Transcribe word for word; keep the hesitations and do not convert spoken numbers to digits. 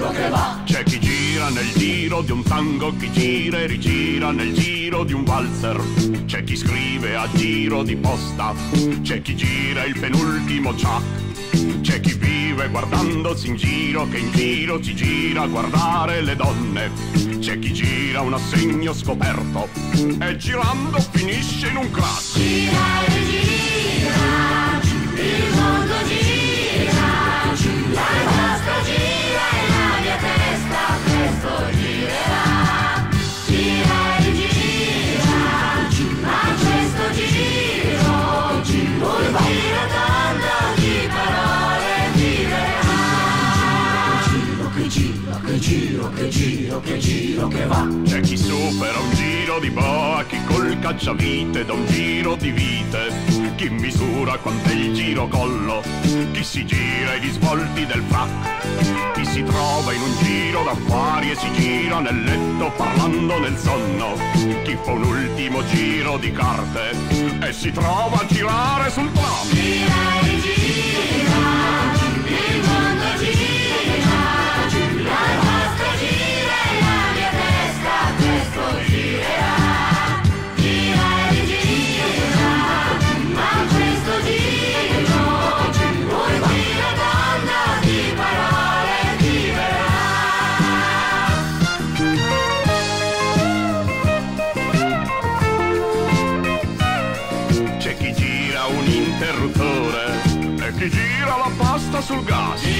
dico che va. C'è chi gira nel giro di un tango, chi gira e rigira nel giro di un valzer. C'è chi scrive a giro di posta, c'è chi gira il penultimo ciak. C'è chi vive guardandosi in giro, che in giro ci gira a guardare le donne. C'è chi gira un assegno scoperto e girando finisce in un crack. Gira e gira, il mondo gira, la nostra gira e la mia testa presto girerà. Gira e gira, ma questo giro un giro tanto di parole viverà. Che giro, che giro, che giro, che giro che va. C'è chi supera un giro di boa, chi col cacciavite da un giro di vite. Chi misura quant'è il girocollo, chi si gira i risvolti del frac, chi si trova in un giro d'affari e si gira nel letto parlando nel sonno, chi fa un ultimo giro di carte e si trova a girare sul tram. Gira e gira, il mondo gira, la nostra gira e la mia testa questo girerà. Chi gira un interruttore e chi gira la pasta sul gas.